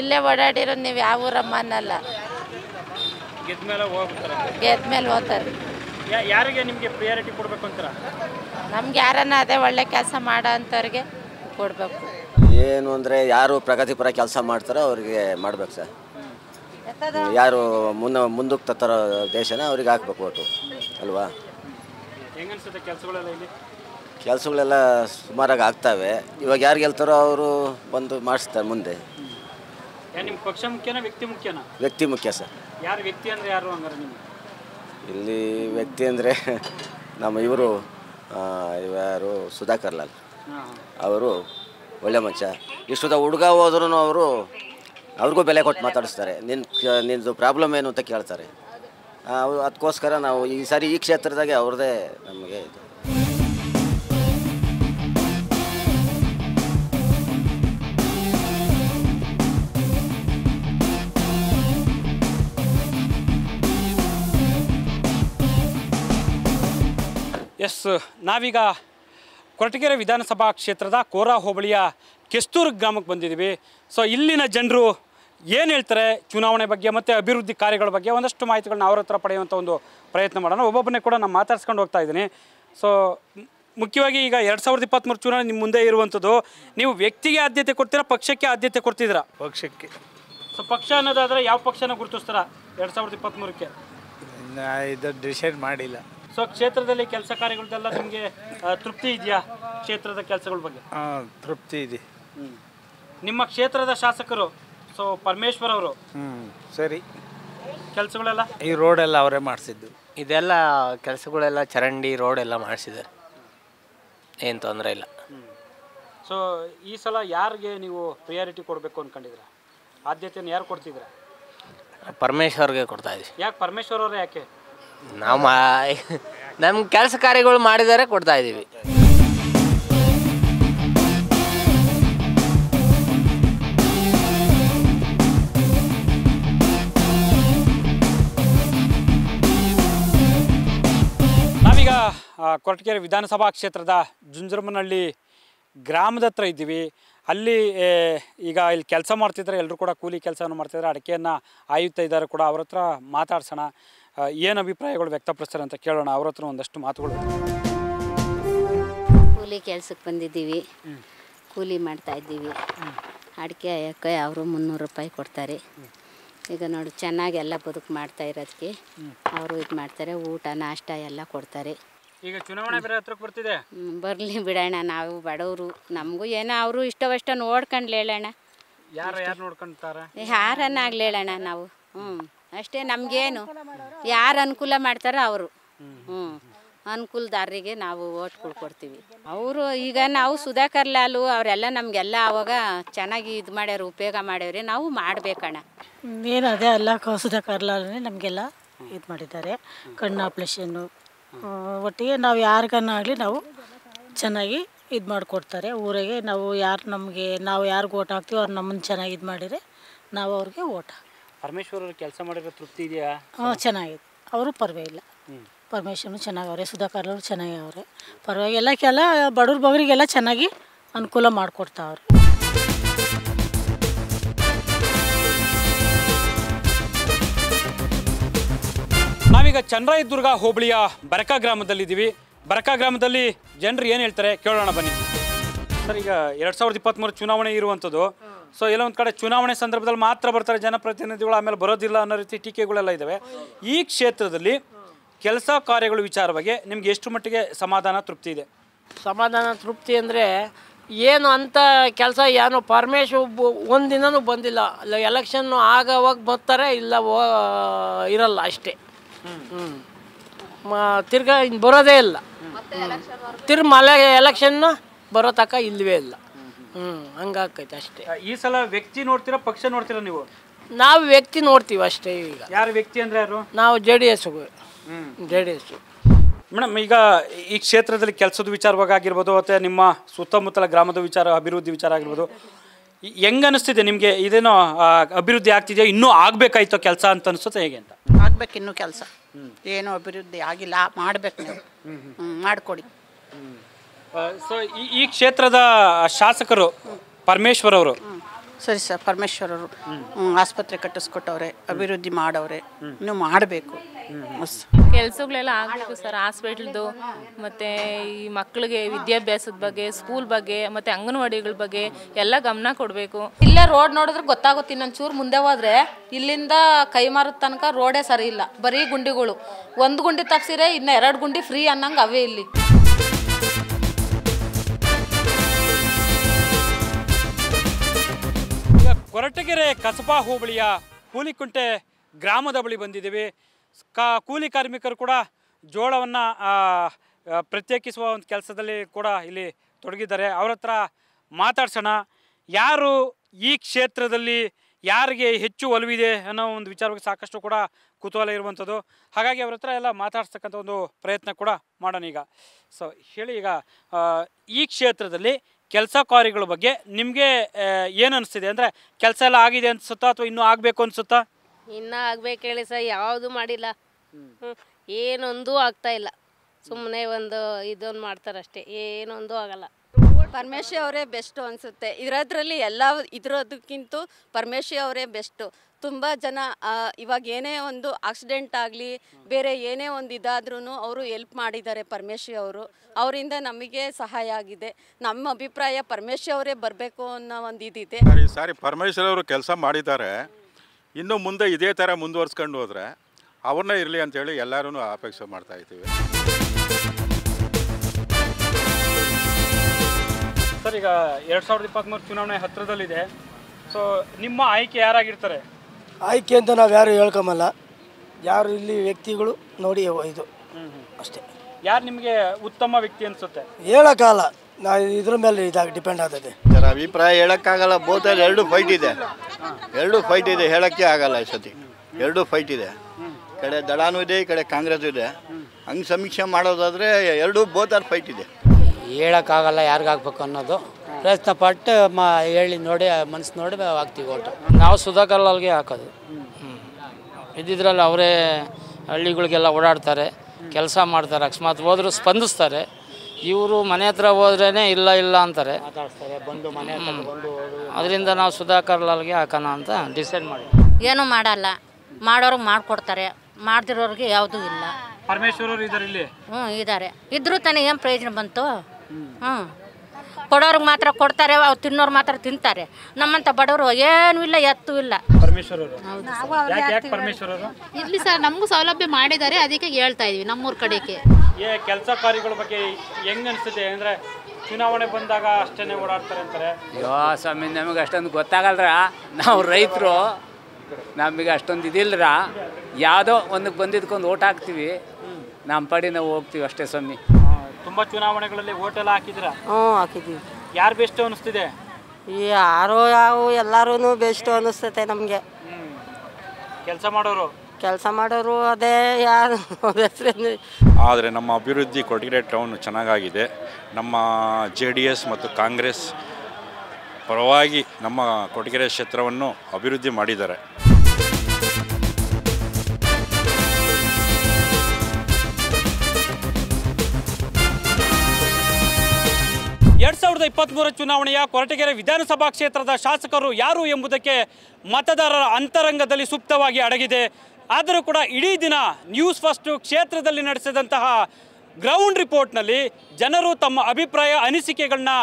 ಇಲ್ಲೇ ಓಡಾಡಿರೋದು ನೀವು ಯಾವ ಊರಮ್ಮ ಅನ್ನಲ್ಲ, ಗೆದ್ಮೇಲೆ ಹೋಗ್ತಾರೆ. ಯಾರಿಗೆ ನಿಮಗೆ ಪ್ರಿಯಾರಿಟಿ ಕೊಡಬೇಕು ಅಂತಾರೆ? ನಮ್ಗೆ ಯಾರನ್ನ ಅದೇ ಒಳ್ಳೆ ಕೆಲಸ ಮಾಡೋ ಅಂಥವ್ರಿಗೆ ಕೊಡಬೇಕು. ಏನು ಅಂದರೆ ಯಾರು ಪ್ರಗತಿಪರ ಕೆಲಸ ಮಾಡ್ತಾರೋ ಅವ್ರಿಗೆ ಮಾಡಬೇಕು ಸರ್. ಯಾರು ಮುನ್ನ ಮುಂದಕ್ಕೆ ತತ್ತಾರೋ ದೇಶನ ಅವ್ರಿಗೆ ಹಾಕ್ಬೇಕು ಒಟ್ಟು, ಅಲ್ವಾ? ಹೆಂಗನ್ಸುತ್ತೆ ಕೆಲಸಗಳೆಲ್ಲ? ಇಲ್ಲಿ ಕೆಲಸಗಳೆಲ್ಲ ಸುಮಾರಾಗಿ ಆಗ್ತಾವೆ. ಇವಾಗ ಯಾರು ಗೆಲ್ತಾರೋ ಅವರು ಬಂದು ಮಾಡಿಸ್ತಾರೆ ಮುಂದೆ. ನಿಮ್ಮ ಪಕ್ಷ ಮುಖ್ಯನಾ ವ್ಯಕ್ತಿ ಮುಖ್ಯನಾ? ವ್ಯಕ್ತಿ ಮುಖ್ಯ ಸರ್. ಯಾರು ವ್ಯಕ್ತಿ ಅಂದರೆ ಯಾರು ಹಂಗಾರೆ ನಿಮಗೆ? ಇಲ್ಲಿ ವ್ಯಕ್ತಿ ಅಂದರೆ ನಮ್ಮ ಇವರು ಯಾರು, ಸುಧಾಕರ್ಲಾಲ್ ಅವರು ಒಳ್ಳೆ ಮನುಷ್ಯ. ಇಷ್ಟುದ ಹುಡುಗ ಹೋದ್ರೂ ಅವರು ಅವ್ರಿಗೂ ಬೆಲೆ ಕೊಟ್ಟು ಮಾತಾಡಿಸ್ತಾರೆ. ನಿನ್ನ ನಿನ್ನದು ಪ್ರಾಬ್ಲಮ್ ಏನು ಅಂತ ಕೇಳ್ತಾರೆ. ಅವರು ಅದಕ್ಕೋಸ್ಕರ ನಾವು ಈ ಸಾರಿ ಈ ಕ್ಷೇತ್ರದಾಗೆ ಅವ್ರದ್ದೇ ನಮಗೆ ಇದು. ಎಸ್, ನಾವೀಗ ಕೊರಟಗೆರೆ ವಿಧಾನಸಭಾ ಕ್ಷೇತ್ರದ ಕೋರ ಹೋಬಳಿಯ ಕೆಸ್ತೂರು ಗ್ರಾಮಕ್ಕೆ ಬಂದಿದ್ದೀವಿ. ಸೊ ಇಲ್ಲಿನ ಜನರು ಏನು ಹೇಳ್ತಾರೆ ಚುನಾವಣೆ ಬಗ್ಗೆ ಮತ್ತು ಅಭಿವೃದ್ಧಿ ಕಾರ್ಯಗಳ ಬಗ್ಗೆ ಒಂದಷ್ಟು ಮಾಹಿತಿಗಳನ್ನ ಅವ್ರ ಹತ್ರ ಪಡೆಯುವಂಥ ಒಂದು ಪ್ರಯತ್ನ ಮಾಡೋಣ. ಒಬ್ಬೊಬ್ಬನೇ ಕೂಡ ನಾನು ಮಾತಾಡ್ಸ್ಕೊಂಡು ಹೋಗ್ತಾ ಇದ್ದೀನಿ. ಸೊ ಮುಖ್ಯವಾಗಿ ಈಗ ಎರಡು ಸಾವಿರದ ಇಪ್ಪತ್ತ್ಮೂರು ಚುನಾವಣೆ ನಿಮ್ಮ ಮುಂದೆ ಇರುವಂಥದ್ದು. ನೀವು ವ್ಯಕ್ತಿಗೆ ಆದ್ಯತೆ ಕೊಡ್ತೀರಾ, ಪಕ್ಷಕ್ಕೆ ಆದ್ಯತೆ ಕೊಡ್ತಿದ್ದೀರಾ? ಪಕ್ಷಕ್ಕೆ. ಸೊ ಪಕ್ಷ ಅನ್ನೋದಾದರೆ ಯಾವ ಪಕ್ಷನ ಗುರುತಿಸ್ತೀರಾ? ಎರಡು ಸಾವಿರದ ಇಪ್ಪತ್ಮೂರಕ್ಕೆ ಇದು ಡಿಸೈಡ್ ಮಾಡಿಲ್ಲ. ಸೊ ಕ್ಷೇತ್ರದಲ್ಲಿ ಕೆಲಸ ಕಾರ್ಯಗಳದೆಲ್ಲ ನಿಮಗೆ ತೃಪ್ತಿ ಇದೆಯಾ? ಕ್ಷೇತ್ರದ ಕೆಲಸಗಳ ಬಗ್ಗೆ ತೃಪ್ತಿ ಇದೆ. ನಿಮ್ಮ ಕ್ಷೇತ್ರದ ಶಾಸಕರು ಸೊ ಪರಮೇಶ್ವರ್ ಅವರು ಸರಿ ಕೆಲಸಗಳೆಲ್ಲ ಈ ರೋಡ್ ಎಲ್ಲ ಅವರೇ ಮಾಡಿಸಿದ್ದು, ಇದೆಲ್ಲ ಕೆಲಸಗಳೆಲ್ಲ ಚರಂಡಿ ರೋಡ್ ಎಲ್ಲ ಮಾಡಿಸಿದ್ದಾರೆ, ಏನು ತೊಂದರೆ ಇಲ್ಲ. ಸೊ ಈ ಸಲ ಯಾರಿಗೆ ನೀವು ಪ್ರಿಯಾರಿಟಿ ಕೊಡಬೇಕು ಅಂದ್ಕೊಂಡಿದ್ದೀರಾ? ಆದ್ಯತೆಯನ್ನು ಯಾರು ಕೊಡ್ತಿದ್ದೀರಾ? ಪರಮೇಶ್ವರ್ಗೆ ಕೊಡ್ತಾ ಇದ್ದೀವಿ. ಯಾಕೆ ಪರಮೇಶ್ವರ್ ಅವರೇ? ಯಾಕೆ ನಾವು ನಮ್ಮ ಕೆಲಸ ಕಾರ್ಯಗಳು ಮಾಡಿದರೆ ಕೊಡ್ತಾ ಇದ್ದೀವಿ. ನಾವೀಗ ಕೊರಟಗೆರೆ ವಿಧಾನಸಭಾ ಕ್ಷೇತ್ರದ ಜುಂಜರಮನಹಳ್ಳಿ ಗ್ರಾಮದ ಹತ್ರ ಇದ್ದೀವಿ. ಅಲ್ಲಿ ಈಗ ಇಲ್ಲಿ ಕೆಲಸ ಮಾಡ್ತಿದ್ದಾರೆ, ಎಲ್ಲರೂ ಕೂಡ ಕೂಲಿ ಕೆಲಸವನ್ನು ಮಾಡ್ತಿದ್ದಾರೆ, ಅಡಿಕೆಯನ್ನು ಆಯುತ್ತಾ ಇದ್ದಾರೆ ಕೂಡ. ಅವ್ರ ಹತ್ರ ಮಾತಾಡ್ಸೋಣ, ಏನು ಅಭಿಪ್ರಾಯಗಳು ವ್ಯಕ್ತಪಡಿಸ್ತಾರೆ ಅಂತ ಕೇಳೋಣ. ಅವ್ರ ಹತ್ರ ಒಂದಷ್ಟು ಮಾತುಗಳು. ಕೂಲಿ ಕೆಲಸಕ್ಕೆ ಬಂದಿದ್ದೀವಿ, ಕೂಲಿ ಮಾಡ್ತಾ ಇದ್ದೀವಿ. ಅಡಿಕೆ ಆಯಕ್ಕೆ ಅವರು ಮುನ್ನೂರು ರೂಪಾಯಿ ಕೊಡ್ತಾರೆ. ಈಗ ನೋಡಿ ಚೆನ್ನಾಗೆಲ್ಲ ಬದುಕು ಮಾಡ್ತಾ ಇರೋದಕ್ಕೆ ಅವರು ಇದು ಮಾಡ್ತಾರೆ, ಊಟ ನಾಷ್ಟ ಎಲ್ಲ ಕೊಡ್ತಾರೆ. ಈಗ ಚುನಾವಣೆ ಬೇರೆ ಹತ್ರಕ್ಕೆ ಬರ್ತಿದೆ, ಬರಲಿ ಬಿಡೋಣ, ನಾವು ಬಡವರು, ನಮಗೂ ಏನೋ ಅವರು ಇಷ್ಟವಷ್ಟ ನೋಡ್ಕೊಂಡು ಹೇಳೋಣ, ಯಾರು ಯಾರು ನೋಡ್ಕೊಂತಾರೆ ಯಾರನ್ನಾಗಲಿ ಹೇಳೋಣ ನಾವು. ಹ್ಞೂ ಅಷ್ಟೇ, ನಮಗೇನು ಯಾರು ಅನುಕೂಲ ಮಾಡ್ತಾರೋ ಅವರು, ಹ್ಞೂ ಅನುಕೂಲದಾರರಿಗೆ ನಾವು ಓಟ್ಗಳು ಕೊಡ್ತೀವಿ. ಅವರು ಈಗ ನಾವು ಸುಧಾಕರ್ಲಾಲು ಅವರೆಲ್ಲ ನಮಗೆಲ್ಲ ಆವಾಗ ಚೆನ್ನಾಗಿ ಇದು ಮಾಡ್ಯಾರ, ಉಪಯೋಗ ಮಾಡ್ಯಾವ್ರಿ, ನಾವು ಮಾಡಬೇಕಣ್ಣ. ಏನು ಅದೇ ಅಲ್ಲ, ಸುಧಾಕರ್ಲಾಲೇ ನಮಗೆಲ್ಲ ಇದು ಮಾಡಿದ್ದಾರೆ, ಕಣ್ಣು ಆಪ್ರೇಷನ್ನು ಒಟ್ಟಿಗೆ ನಾವು ಯಾರಿಗನ್ನಾಗಲಿ ನಾವು ಚೆನ್ನಾಗಿ ಇದು ಮಾಡಿಕೊಡ್ತಾರೆ. ಊರಿಗೆ ನಾವು ಯಾರು ನಮಗೆ ನಾವು ಯಾರಿಗೆ ಓಟ್ ಹಾಕ್ತೀವಿ ಅವ್ರು ನಮ್ಮನ್ನು ಚೆನ್ನಾಗಿ ಇದು ಮಾಡಿದರೆ ನಾವು ಅವ್ರಿಗೆ ಓಟ್ ಹಾಕಿ. ಪರಮೇಶ್ವರ್ ಅವ್ರ ಕೆಲಸ ಮಾಡಿರೋ ತೃಪ್ತಿ ಇದೆಯಾ? ಹ್ಞೂ ಚೆನ್ನಾಗಿದೆ, ಅವರು ಪರವಾಗಿಲ್ಲ, ಪರಮೇಶ್ವರ್ನು ಚೆನ್ನಾಗವ್ರೆ, ಸುಧಾಕರ್ಲವರು ಚೆನ್ನಾಗವ್ರೆ, ಪರವಾಗಿಲ್ಲ. ಕೆಲ ಬಡವ್ರ ಬಗ್ಗರಿಗೆಲ್ಲ ಚೆನ್ನಾಗಿ ಅನುಕೂಲ ಮಾಡಿಕೊಡ್ತಾವ್ರೆ. ನಾವೀಗ ಚನ್ನರಾಯದುರ್ಗ ಹೋಬಳಿಯ ಬರಕ ಗ್ರಾಮದಲ್ಲಿದ್ದೀವಿ. ಬರಕ ಗ್ರಾಮದಲ್ಲಿ ಜನರು ಏನು ಹೇಳ್ತಾರೆ ಕೇಳೋಣ, ಬನ್ನಿ ಸರ್. ಈಗ ಎರಡು ಸಾವಿರದ ಇಪ್ಪತ್ತ್ಮೂರು ಚುನಾವಣೆ ಇರುವಂಥದ್ದು. ಸೊ ಎಲ್ಲ ಒಂದು ಕಡೆ ಚುನಾವಣೆ ಸಂದರ್ಭದಲ್ಲಿ ಮಾತ್ರ ಬರ್ತಾರೆ ಜನಪ್ರತಿನಿಧಿಗಳು, ಆಮೇಲೆ ಬರೋದಿಲ್ಲ ಅನ್ನೋ ರೀತಿ ಟೀಕೆಗಳೆಲ್ಲ ಇದ್ದಾವೆ. ಈ ಕ್ಷೇತ್ರದಲ್ಲಿ ಕೆಲಸ ಕಾರ್ಯಗಳ ವಿಚಾರವಾಗಿ ನಿಮ್ಗೆ ಎಷ್ಟು ಮಟ್ಟಿಗೆ ಸಮಾಧಾನ ತೃಪ್ತಿ ಇದೆ? ಸಮಾಧಾನ ತೃಪ್ತಿ ಅಂದರೆ ಏನು ಅಂತ ಕೆಲಸ ಏನು ಪರಮೇಶ್ವರ್ ಒಂದು ದಿನವೂ ಬಂದಿಲ್ಲ. ಎಲೆಕ್ಷನ್ನು ಆಗೋವಾಗ ಬರ್ತಾರೆ, ಇಲ್ಲ ಇರಲ್ಲ ಅಷ್ಟೇ. ತಿರ್ಗಾ ಇನ್ನು ಬರೋದೇ ಇಲ್ಲ, ತಿರ್ಗ ಮಳೆ ಎಲೆಕ್ಷನ್ನು ಬರೋ ತಕ್ಕ ಇಲ್ಲವೇ ಇಲ್ಲ. ಹ್ಞೂ ಹಂಗಾಕೈತೆ ಅಷ್ಟೇ. ಈ ಸಲ ವ್ಯಕ್ತಿ ನೋಡ್ತೀರಾ ಪಕ್ಷ ನೋಡ್ತೀರಾ ನೀವು? ನಾವು ವ್ಯಕ್ತಿ ನೋಡ್ತೀವಿ ಅಷ್ಟೇ. ಈಗ ಯಾರು ವ್ಯಕ್ತಿ ಅಂದರೆ ಯಾರು? ನಾವು J D S J D S madam. ಈಗ ಈ ಕ್ಷೇತ್ರದಲ್ಲಿ ಕೆಲಸದ ವಿಚಾರವಾಗಿ ಆಗಿರ್ಬೋದು, ಮತ್ತು ನಿಮ್ಮ ಸುತ್ತಮುತ್ತಲ ಗ್ರಾಮದ ವಿಚಾರ, ಅಭಿವೃದ್ಧಿ ವಿಚಾರ ಆಗಿರ್ಬೋದು, ಹೆಂಗೆ ಅನಿಸ್ತಿದೆ ನಿಮಗೆ? ಇದೇನೋ ಅಭಿವೃದ್ಧಿ ಆಗ್ತಿದೆಯೋ, ಇನ್ನೂ ಆಗಬೇಕಾಯ್ತೋ ಕೆಲಸ ಅಂತ ಅನಿಸುತ್ತೆ? ಹೇಗೆ ಅಂತ ಆಗ್ಬೇಕು ಇನ್ನೂ ಕೆಲಸ, ಏನೋ ಅಭಿವೃದ್ಧಿ ಆಗಿಲ್ಲ, ಮಾಡಬೇಕು ನೀವು, ಮಾಡಿಕೊಡಿ. ಸೊ ಈ ಕ್ಷೇತ್ರದ ಶಾಸಕರು ಪರಮೇಶ್ವರ್ ಅವರು ಸರಿ ಸರ್, ಪರಮೇಶ್ವರ್ ಅವರು ಆಸ್ಪತ್ರೆ ಕಟ್ಟಿಸ್ಕೊಟ್ಟವ್ರೆ, ಅಭಿವೃದ್ಧಿ ಮಾಡವ್ರೆ, ಇನ್ನೂ ಮಾಡಬೇಕು. ಕೆಲಸಗಳೆಲ್ಲ ಆಗಬೇಕು ಸರ್, ಹಾಸ್ಪಿಟ್ಲ್ದು, ಮತ್ತು ಈ ಮಕ್ಕಳಿಗೆ ವಿದ್ಯಾಭ್ಯಾಸದ ಬಗ್ಗೆ, ಸ್ಕೂಲ್ ಬಗ್ಗೆ, ಮತ್ತು ಅಂಗನವಾಡಿಗಳ ಬಗ್ಗೆ ಎಲ್ಲ ಗಮನ ಕೊಡಬೇಕು. ಇಲ್ಲೇ ರೋಡ್ ನೋಡಿದ್ರೆ ಗೊತ್ತಾಗುತ್ತೆ, ಇನ್ನೊಂದು ಚೂರು ಮುಂದೆ ಹೋದರೆ ಇಲ್ಲಿಂದ ಕೈಮಾರದ ತನಕ ರೋಡೇ ಸರಿ ಇಲ್ಲ, ಬರೀ ಗುಂಡಿಗಳು. ಒಂದು ಗುಂಡಿ ತಪ್ಪಿಸಿದ್ರೆ ಇನ್ನು ಎರಡು ಗುಂಡಿ ಫ್ರೀ ಅನ್ನಂಗೆ ಅವೇ ಇಲ್ಲಿ. ಕೊರಟಗೆರೆ ಕಸಬಾ ಹೋಬಳಿಯ ಕೂಲಿಕುಂಟೆ ಗ್ರಾಮದ ಬಳಿ ಬಂದಿದ್ದೀವಿ. ಕಾ ಕೂಲಿ ಕಾರ್ಮಿಕರು ಕೂಡ ಜೋಳವನ್ನು ಪ್ರತ್ಯೇಕಿಸುವ ಒಂದು ಕೆಲಸದಲ್ಲಿ ಕೂಡ ಇಲ್ಲಿ ತೊಡಗಿದ್ದಾರೆ. ಅವ್ರ ಹತ್ರ ಮಾತಾಡ್ಸೋಣ, ಯಾರು ಈ ಕ್ಷೇತ್ರದಲ್ಲಿ ಯಾರಿಗೆ ಹೆಚ್ಚು ಒಲವಿದೆ ಅನ್ನೋ ಒಂದು ವಿಚಾರವಾಗಿ ಸಾಕಷ್ಟು ಕೂಡ ಕುತೂಹಲ ಇರುವಂಥದ್ದು. ಹಾಗಾಗಿ ಅವ್ರ ಹತ್ರ ಎಲ್ಲ ಮಾತಾಡ್ಸಕ್ಕಂಥ ಒಂದು ಪ್ರಯತ್ನ ಕೂಡ ಮಾಡೋಣ ಈಗ. ಸೊ ಹೇಳಿ, ಈಗ ಈ ಕ್ಷೇತ್ರದಲ್ಲಿ ಕೆಲಸ ಕಾರ್ಯಗಳ ಬಗ್ಗೆ ನಿಮಗೆ ಏನು ಅನಿಸ್ತಿದೆ? ಅಂದರೆ ಕೆಲಸ ಎಲ್ಲ ಆಗಿದೆ ಅನಿಸುತ್ತಾ ಅಥವಾ ಇನ್ನೂ ಆಗಬೇಕು ಅನಿಸುತ್ತಾ? ಇನ್ನೂ ಆಗ್ಬೇಕು ಹೇಳಿ ಸರ್, ಯಾವುದು ಮಾಡಿಲ್ಲ, ಏನೊಂದೂ ಆಗ್ತಾ ಇಲ್ಲ, ಸುಮ್ಮನೆ ಒಂದು ಇದೊಂದು ಮಾಡ್ತಾರಷ್ಟೇ, ಏನೊಂದೂ ಆಗಲ್ಲ. ಪರಮೇಶ್ವರ್ ಅವರೇ ಬೆಸ್ಟು ಅನಿಸುತ್ತೆ ಇರೋದ್ರಲ್ಲಿ, ಎಲ್ಲ ಇರೋದಕ್ಕಿಂತ ಪರಮೇಶ್ವರ್ ಅವರೇ ಬೆಸ್ಟು. ತುಂಬ ಜನ ಇವಾಗ ಏನೇ ಒಂದು ಆಕ್ಸಿಡೆಂಟ್ ಆಗಲಿ, ಬೇರೆ ಏನೇ ಒಂದು ಇದಾದ್ರೂ ಅವರು ಎಲ್ಪ್ ಮಾಡಿದ್ದಾರೆ ಪರಮೇಶ್ವರ್ ಅವರು. ಅವರಿಂದ ನಮಗೆ ಸಹಾಯ ಆಗಿದೆ. ನಮ್ಮ ಅಭಿಪ್ರಾಯ ಪರಮೇಶ್ವರ್ ಅವರೇ ಬರಬೇಕು ಅನ್ನೋ ಒಂದು ಇದಿದೆ. ಸಾರಿ, ಪರಮೇಶ್ವರ್ ಅವರು ಕೆಲಸ ಮಾಡಿದ್ದಾರೆ, ಇನ್ನು ಮುಂದೆ ಇದೇ ತರ ಮುಂದುವರಿಸಿಕೊಂಡು ಹೋದರೆ ಅವನ್ನ ಇರಲಿ ಅಂತ ಹೇಳಿ ಎಲ್ಲರೂ ಅಪೇಕ್ಷೆ ಮಾಡ್ತಾ ಇದ್ದೀವಿ ಸರ್. ಈಗ ಎರಡು ಸಾವಿರದ ಇಪ್ಪತ್ತಮೂರು ಚುನಾವಣೆ ಹತ್ತಿರದಲ್ಲಿದೆ. ಸೊ ನಿಮ್ಮ ಆಯ್ಕೆ ಯಾರಾಗಿರ್ತಾರೆ? ಆಯ್ಕೆ ಅಂತ ನಾವು ಯಾರು ಹೇಳ್ಕೊಳಲ್ಲ, ಯಾರು ಇಲ್ಲಿ ವ್ಯಕ್ತಿಗಳು ನೋಡಿ ಇದು ಅಷ್ಟೇ. ಯಾರು ನಿಮಗೆ ಉತ್ತಮ ವ್ಯಕ್ತಿ ಅನ್ಸುತ್ತೆ? ಹೇಳೋಕ್ಕಾಗಲ್ಲ, ನಾವು ಇದ್ರ ಮೇಲೆ ಇದಾಗಿ ಡಿಪೆಂಡ್ ಆಗ್ತದೆ ಸರ್. ಅಭಿಪ್ರಾಯ ಹೇಳೋಕ್ಕಾಗಲ್ಲ. ಬೋತಲ್ಲಿ ಎರಡು ಫೈಟ್ ಇದೆ, ಎರಡು ಫೈಟ್ ಇದೆ, ಹೇಳೋಕ್ಕೆ ಆಗಲ್ಲ. ಈ ಸತಿ ಎರಡು ಫೈಟ್ ಇದೆ, ಈ ಕಡೆ ದಳಾನೂ ಇದೆ, ಈ ಕಡೆ ಕಾಂಗ್ರೆಸ್ ಇದೆ. ಹಂಗೆ ಸಮೀಕ್ಷೆ ಮಾಡೋದಾದರೆ ಎರಡೂ ಬೋತಲ್ಲಿ ಫೈಟ್ ಇದೆ. ಹೇಳೋಕ್ಕಾಗಲ್ಲ ಯಾರಿಗಾಗಬೇಕು ಅನ್ನೋದು. ಪ್ರಯತ್ನ ಪಟ್ಟು ಮ ಹೇಳಿ ನೋಡಿ ಮನಸ್ಸು ನೋಡಿ ಹಾಕ್ತೀವಿ ಓಟು. ನಾವು ಸುಧಾಕರ್ಲಾಲ್ಗೆ ಹಾಕೋದು. ಇದ್ದಿದ್ರಲ್ಲಿ ಅವರೇ ಹಳ್ಳಿಗಳಿಗೆಲ್ಲ ಓಡಾಡ್ತಾರೆ, ಕೆಲಸ ಮಾಡ್ತಾರೆ, ಅಕಸ್ಮಾತ್ ಹೋದರೂ ಸ್ಪಂದಿಸ್ತಾರೆ. ಇವರು ಮನೆ ಹತ್ರ ಹೋದ್ರೇ ಇಲ್ಲ ಇಲ್ಲ ಅಂತಾರೆ, ಬಂದು ಮನೆ ಹತ್ರ ಬಂದು. ಅದರಿಂದ ನಾವು ಸುಧಾಕರ್ಲಾಲ್ಗೆ ಹಾಕೋಣ ಅಂತ ಡಿಸೈಡ್ ಮಾಡಿ. ಏನೂ ಮಾಡಲ್ಲ, ಮಾಡೋರಿಗೆ ಮಾಡಿಕೊಡ್ತಾರೆ, ಮಾಡ್ದಿರೋರಿಗೆ ಯಾವುದೂ ಇಲ್ಲ. ಪರಮೇಶ್ವರರು ಇದ್ದಾರೆ ಇಲ್ಲಿ, ಹ್ಞೂ ಇದ್ದಾರೆ. ಇದ್ರೂ ತಾನೇ ಏನು ಪ್ರಯೋಜನ ಬಂತು? ಹ್ಞೂ, ಕೊಡೋರಿಗೆ ಮಾತ್ರ ಕೊಡ್ತಾರೆ, ಅವ್ರು ತಿನ್ನೋರು ಮಾತ್ರ ತಿಂತಾರೆ. ನಮ್ಮಂಥ ಬಡವರು ಏನೂ ಇಲ್ಲ, ಎತ್ತೂ ಇಲ್ಲ. ಇರ್ಲಿ ಸರ್, ನಮಗೂ ಸೌಲಭ್ಯ ಮಾಡಿದ್ದಾರೆ, ಅದಕ್ಕೆ ಹೇಳ್ತಾ ಇದೀವಿ ನಮ್ಮೂರ ಕಡೆಗೆ. ಏ ಕೆಲಸ ಕಾರ್ಯಗಳ ಬಗ್ಗೆ ಹೆಂಗ ಅನ್ಸುತ್ತೆ ಅಂದ್ರೆ ಚುನಾವಣೆ ಬಂದಾಗ ಅಷ್ಟೇನೆ ಓಡಾಡ್ತಾರೆ ಅಂತಾರೆ. ಯೋ ಸ್ವಾಮಿ, ನಮಗೆ ಅಷ್ಟೊಂದು ಗೊತ್ತಾಗಲ್ರ, ನಾವು ರೈತರು, ನಮಗೆ ಅಷ್ಟೊಂದು ಇದಿಲ್ರ. ಯಾವುದೋ ಒಂದಕ್ಕೆ ಬಂದಿದ್ಕೊಂಡು ಓಟ್ ಹಾಕ್ತಿವಿ, ನಮ್ಮ ಪಡಿ ನಾವು ಹೋಗ್ತೀವಿ ಅಷ್ಟೇ ಸ್ವಾಮಿ. ತುಂಬ ಚುನಾವಣೆಗಳಲ್ಲಿ ಓಟೆಲ್ಲ ಹಾಕಿದ್ರಾ? ಹ್ಞೂ ಹಾಕಿದ್ವಿ. ಯಾರು ಬೆಸ್ಟ್ ಅನಿಸ್ತಿದೆ? ಯಾರೋ ಯಾವ ಎಲ್ಲರೂ ಬೆಸ್ಟ್ ಅನಿಸ್ತೈತೆ ನಮಗೆ. ಕೆಲಸ ಮಾಡೋರು ಕೆಲಸ ಮಾಡೋರು ಅದೇ ಯಾರು ಹೆಸರು. ಆದರೆ ನಮ್ಮ ಅಭಿವೃದ್ಧಿ ಕೊರಟಗೆರೆ ಟೌನ್ ಚೆನ್ನಾಗಿದೆ. ನಮ್ಮ ಜೆ ಡಿ ಎಸ್ ಮತ್ತು ಕಾಂಗ್ರೆಸ್ ಪರವಾಗಿ ನಮ್ಮ ಕೊರಟಗೆರೆ ಕ್ಷೇತ್ರವನ್ನು ಅಭಿವೃದ್ಧಿ ಮಾಡಿದ್ದಾರೆ. ಎರಡ್ ಸಾವಿರದ ಇಪ್ಪತ್ತ್ ಮೂರ ಚುನಾವಣೆಯ ಕೊರಟಗೆರೆ ವಿಧಾನಸಭಾ ಕ್ಷೇತ್ರದ ಶಾಸಕರು ಯಾರು ಎಂಬುದಕ್ಕೆ ಮತದಾರರ ಅಂತರಂಗದಲ್ಲಿ ಸುಪ್ತವಾಗಿ ಅಡಗಿದೆ. ಆದರೂ ಕೂಡ ಇಡೀ ದಿನ ನ್ಯೂಸ್ ಫಸ್ಟ್ ಕ್ಷೇತ್ರದಲ್ಲಿ ನಡೆಸಿದಂತಹ ಗ್ರೌಂಡ್ ರಿಪೋರ್ಟ್ನಲ್ಲಿ ಜನರು ತಮ್ಮ ಅಭಿಪ್ರಾಯ ಅನಿಸಿಕೆಗಳನ್ನ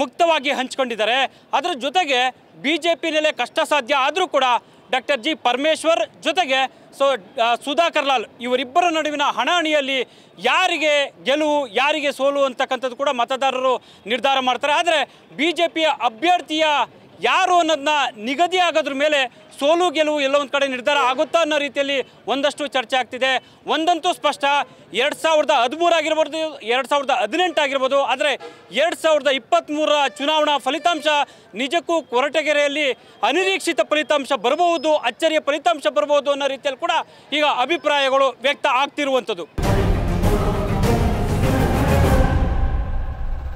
ಮುಕ್ತವಾಗಿ ಹಂಚಿಕೊಂಡಿದ್ದಾರೆ. ಅದರ ಜೊತೆಗೆ ಬಿ ಜೆ ಪಿ ನೆಲೆ ಕಷ್ಟ ಸಾಧ್ಯ ಆದರೂ ಕೂಡ ಡಾಕ್ಟರ್ ಜಿ ಪರಮೇಶ್ವರ್ ಜೊತೆಗೆ ಸೊ ಸುಧಾಕರ್ ಲಾಲ್ ಇವರಿಬ್ಬರ ನಡುವಿನ ಹಣಾಹಣಿಯಲ್ಲಿ ಯಾರಿಗೆ ಗೆಲುವು ಯಾರಿಗೆ ಸೋಲು ಅಂತಕ್ಕಂಥದ್ದು ಕೂಡ ಮತದಾರರು ನಿರ್ಧಾರ ಮಾಡ್ತಾರೆ. ಆದರೆ ಬಿ ಜೆ ಪಿಯ ಅಭ್ಯರ್ಥಿಯ ಯಾರು ಅನ್ನೋದನ್ನ ನಿಗದಿ ಆಗೋದ್ರ ಮೇಲೆ ಸೋಲು ಗೆಲುವು ಎಲ್ಲ ಒಂದು ಕಡೆ ನಿರ್ಧಾರ ಆಗುತ್ತಾ ಅನ್ನೋ ರೀತಿಯಲ್ಲಿ ಒಂದಷ್ಟು ಚರ್ಚೆ ಆಗ್ತಿದೆ. ಒಂದಂತೂ ಸ್ಪಷ್ಟ, ಎರಡು ಸಾವಿರದ ಹದಿಮೂರು ಆಗಿರ್ಬೋದು, ಎರಡು ಸಾವಿರದ ಹದಿನೆಂಟು ಆಗಿರ್ಬೋದು, ಆದರೆ ಎರಡು ಸಾವಿರದ ಇಪ್ಪತ್ತ್ಮೂರರ ಚುನಾವಣಾ ಫಲಿತಾಂಶ ನಿಜಕ್ಕೂ ಕೊರಟಗೆರೆಯಲ್ಲಿ ಅನಿರೀಕ್ಷಿತ ಫಲಿತಾಂಶ ಬರಬಹುದು, ಅಚ್ಚರಿಯ ಫಲಿತಾಂಶ ಬರಬಹುದು ಅನ್ನೋ ರೀತಿಯಲ್ಲಿ ಕೂಡ ಈಗ ಅಭಿಪ್ರಾಯಗಳು ವ್ಯಕ್ತ ಆಗ್ತಿರುವಂಥದ್ದು.